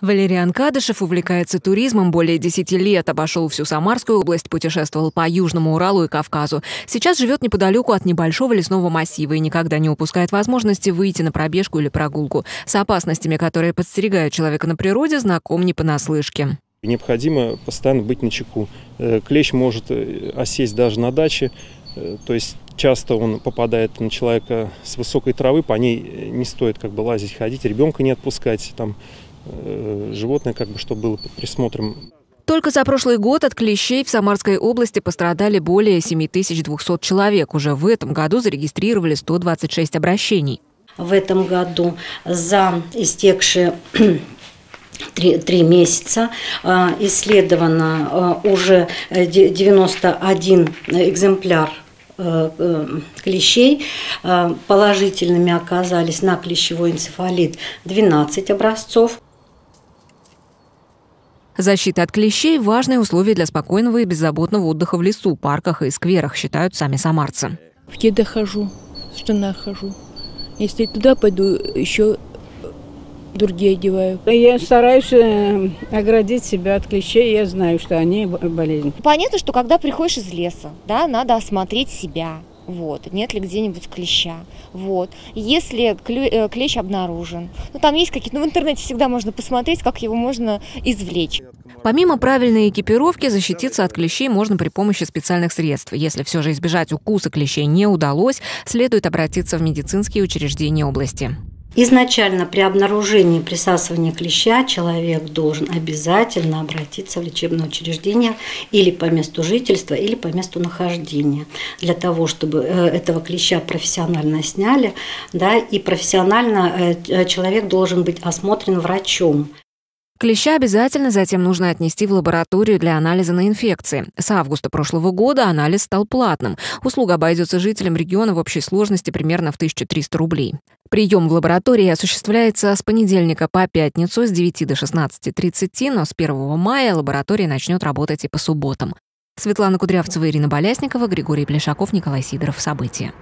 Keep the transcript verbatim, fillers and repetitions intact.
Валериан Кадышев увлекается туризмом более десяти лет, обошел всю Самарскую область, путешествовал по Южному Уралу и Кавказу. Сейчас живет неподалеку от небольшого лесного массива и никогда не упускает возможности выйти на пробежку или прогулку. С опасностями, которые подстерегают человека на природе, знаком не понаслышке. Необходимо постоянно быть начеку. Клещ может осесть даже на даче, то есть часто он попадает на человека с высокой травы, по ней не стоит как бы лазить, ходить, ребенка не отпускать, там, животное, как бы, чтобы было под присмотром. Только за прошлый год от клещей в Самарской области пострадали более семи тысяч двухсот человек. Уже в этом году зарегистрировали сто двадцать шесть обращений. В этом году за истекшие Три, три месяца исследовано уже девяносто один экземпляр клещей. Положительными оказались на клещевой энцефалит двенадцать образцов. Защита от клещей – важное условие для спокойного и беззаботного отдыха в лесу, парках и скверах, считают сами самарцы. В деда хожу, в штанах хожу. Если туда пойду, еще другие одеваю. Я стараюсь оградить себя от клещей, я знаю, что они болезнь. Понятно, что когда приходишь из леса, да, надо осмотреть себя, вот, нет ли где-нибудь клеща, вот. Если клещ обнаружен, ну там есть какие-то, ну, в интернете всегда можно посмотреть, как его можно извлечь. Помимо правильной экипировки, защититься от клещей можно при помощи специальных средств. Если все же избежать укуса клещей не удалось, следует обратиться в медицинские учреждения области. Изначально при обнаружении присасывания клеща человек должен обязательно обратиться в лечебное учреждение или по месту жительства, или по месту нахождения, для того, чтобы этого клеща профессионально сняли, да, и профессионально человек должен быть осмотрен врачом. Клеща обязательно затем нужно отнести в лабораторию для анализа на инфекции. С августа прошлого года анализ стал платным. Услуга обойдется жителям региона в общей сложности примерно в тысячу триста рублей. Прием в лаборатории осуществляется с понедельника по пятницу с девяти до шестнадцати тридцати, но с первого мая лаборатория начнет работать и по субботам. Светлана Кудрявцева, Ирина Балясникова, Григорий Плешаков, Николай Сидоров. События.